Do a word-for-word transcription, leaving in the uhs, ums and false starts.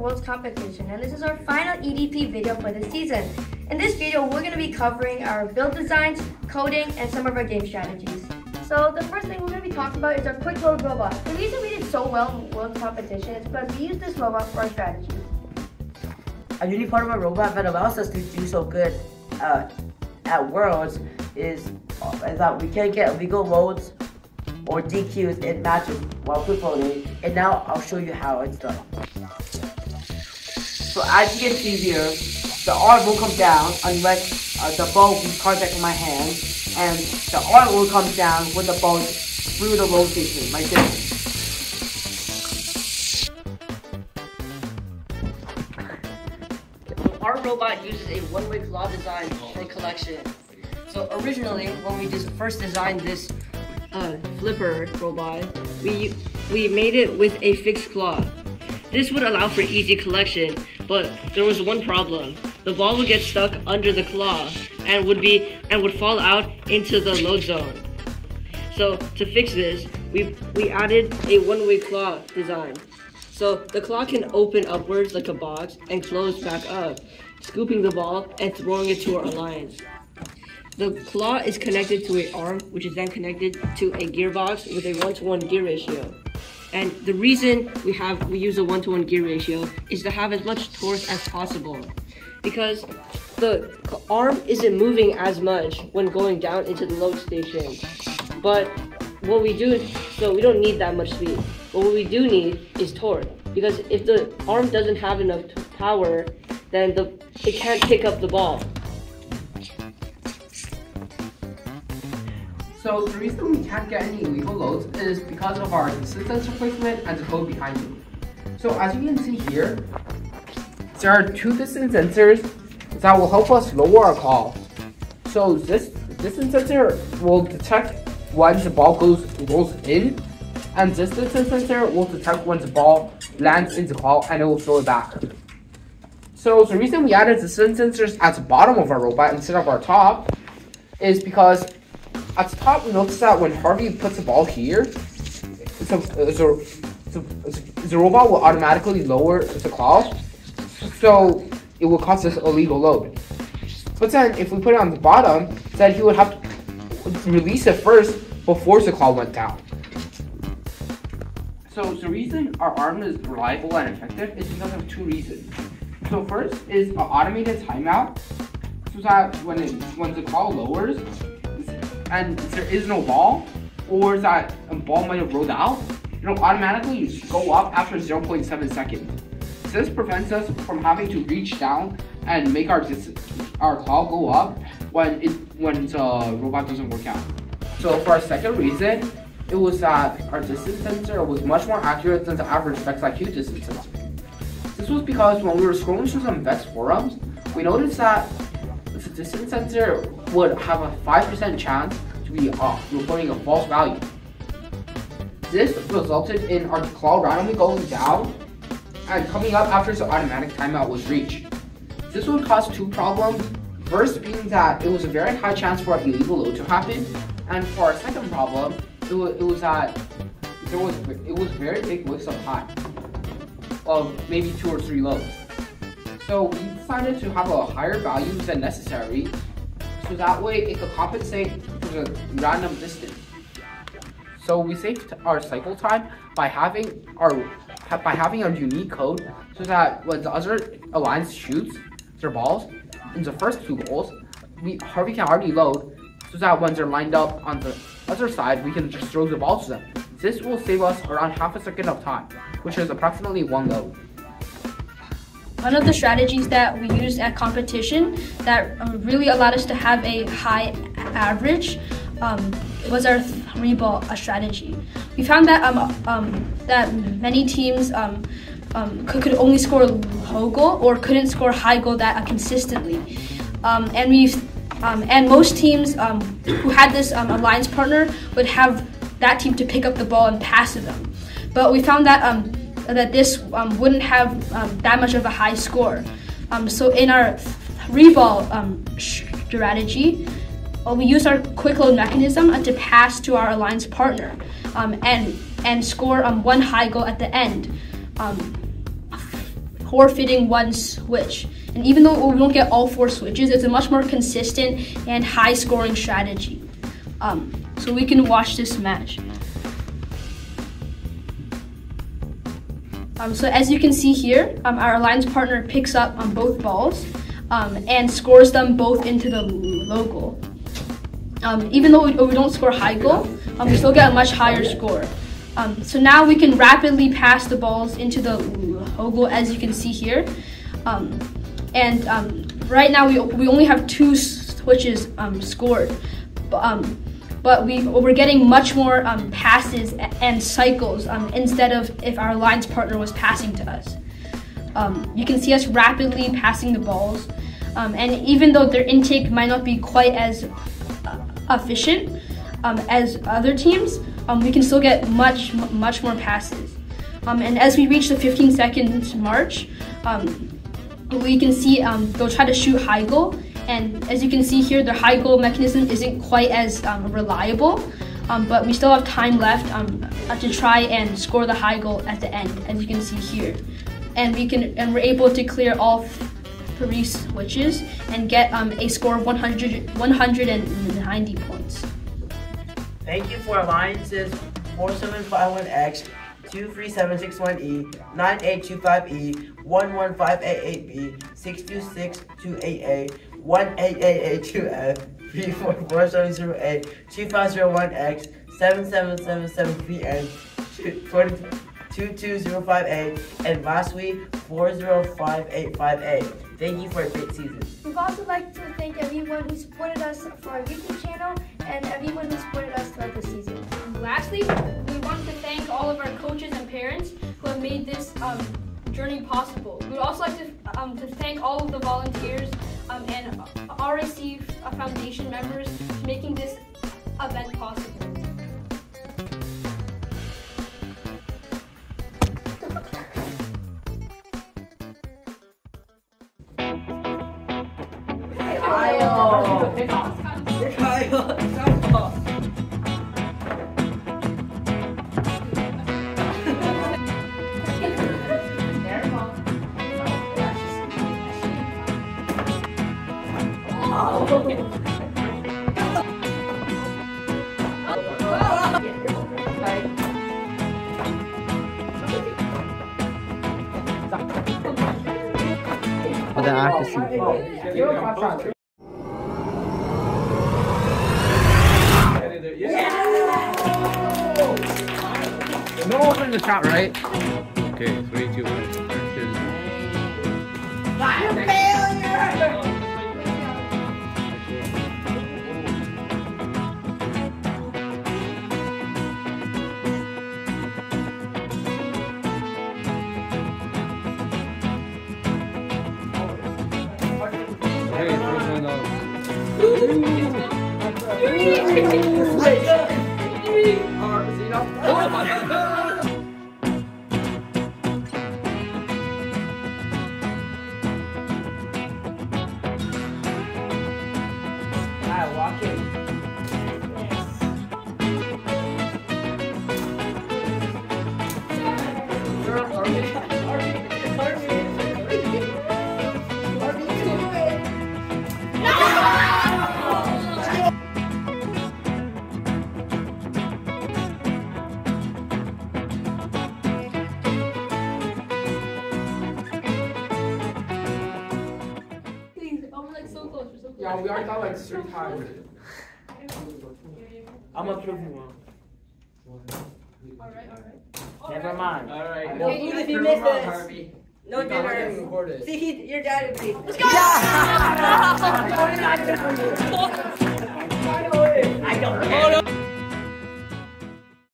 Worlds competition, and this is our final E D P video for this season. In this video, we're going to be covering our build designs, coding, and some of our game strategies. So the first thing we're going to be talking about is our quick load robot. The reason we did so well in Worlds competition is because we used this robot for our strategy. A unique part of our robot that allows us to do so good uh, at Worlds is, is that we can get legal loads or D Qs in matches while quick loading, and now I'll show you how it's done. So as you can see here, the R will come down unless uh, the ball is contact with my hand, and the R will come down when the ball is through the rotation, like this. So our robot uses a one-way claw design for collection. So originally, when we just first designed this Uh, flipper robot, we we made it with a fixed claw. This would allow for easy collection, but there was one problem. The ball would get stuck under the claw and would be and would fall out into the load zone. So to fix this, we we added a one-way claw design. So the claw can open upwards like a box and close back up, scooping the ball and throwing it to our alliance. The claw is connected to an arm, which is then connected to a gearbox with a one to one gear ratio. And the reason we have we use a one to one gear ratio is to have as much torque as possible, because the arm isn't moving as much when going down into the load station. But what we do, so we don't need that much speed. But what we do need is torque, because if the arm doesn't have enough power, then the it can't pick up the ball. So the reason we can't get any legal loads is because of our insistence replacement and the code behind it. So as you can see here, there are two distance sensors that will help us lower our call. So this distance sensor will detect when the ball goes rolls in, and this distance sensor will detect when the ball lands in the call and it will throw it back. So the reason we added distance sensors at the bottom of our robot instead of our top is because at the top, notice that when Harvey puts the ball here, so, so, so, the robot will automatically lower the claw, so it will cause this illegal load. But then, if we put it on the bottom, then he would have to release it first before the claw went down. So the reason our arm is reliable and effective is because of two reasons. So first is an automated timeout, so that when it, when the claw lowers, and there is no ball, or that a ball might have rolled out, it'll automatically go up after zero point seven seconds. This prevents us from having to reach down and make our our claw go up when it when the robot doesn't work out. So for our second reason, it was that our distance sensor was much more accurate than the average VEX I Q distance sensor. This was because when we were scrolling through some VEX forums, we noticed that the distance sensor would have a five percent chance to be off, reporting a false value. This resulted in our claw randomly going down and coming up after the automatic timeout was reached. This would cause two problems. First being that it was a very high chance for an illegal load to happen, and for our second problem, it was, it was that there was it was very big waste of time of maybe two or three loads. So we decided to have a higher value than necessary, so that way it could compensate for the random distance. So we saved our cycle time by having our by having our unique code, so that when the other alliance shoots their balls in the first two goals, we Harvey can already load, so that when they're lined up on the other side, we can just throw the ball to them. This will save us around half a second of time, which is approximately one load. One of the strategies that we used at competition that um, really allowed us to have a high average um, was our three ball strategy. We found that um, um, that many teams um, um, could, could only score low goal or couldn't score high goal that uh, consistently, um, and we um, and most teams um, who had this um, alliance partner would have that team to pick up the ball and pass to them, but we found that. Um, that this um, wouldn't have um, that much of a high score. Um, so in our three ball um, strategy, well, we use our quick load mechanism uh, to pass to our alliance partner um, and, and score um, one high goal at the end. Um, forfeiting one switch. And even though we don't get all four switches, it's a much more consistent and high scoring strategy. Um, so we can watch this match. Um, so as you can see here, um, our alliance partner picks up on both balls um, and scores them both into the low goal. Um, even though we, we don't score high goal, um, we still get a much higher score. Um, so now we can rapidly pass the balls into the low goal, as you can see here. Um, and um, right now we, we only have two switches um, scored. Um, but we, we're getting much more um, passes and cycles um, instead of if our alliance partner was passing to us. Um, you can see us rapidly passing the balls, um, and even though their intake might not be quite as uh, efficient um, as other teams, um, we can still get much, much more passes. Um, and as we reach the fifteen seconds mark, um, we can see um, they'll try to shoot high goal. And as you can see here, their high goal mechanism isn't quite as um, reliable, um, but we still have time left um, to try and score the high goal at the end, as you can see here. And we can, and we're able to clear all three switches and get um, a score of one hundred, one hundred ninety points. Thank you for Alliances four seven five one X, two three seven six one E, nine eight two five E, one one five eight eight B, six two six two eight A, one eight eight eight two F, three four four seven zero eight, two five zero one X, seven seven seven seven B N, two two zero five A, and lastly four zero five eight five A. Thank you for a great season. We'd also like to thank everyone who supported us for our YouTube channel and everyone who supported us throughout the season. And lastly, we want to thank all of our coaches and parents who have made this um, journey possible. We'd also like to, um, to thank all of the volunteers um, and R A C Foundation members for making this event possible. But then I have to see. Yeah! No one in the shot, right? Okay, three, two, one. You're a failure! Yeah, we already got like three times. I'm gonna kill you one. Alright, alright. Never mind. Alright. No, if you miss this, no dinner. See, he, your dad would be. Let's go! Yeah! I don't know.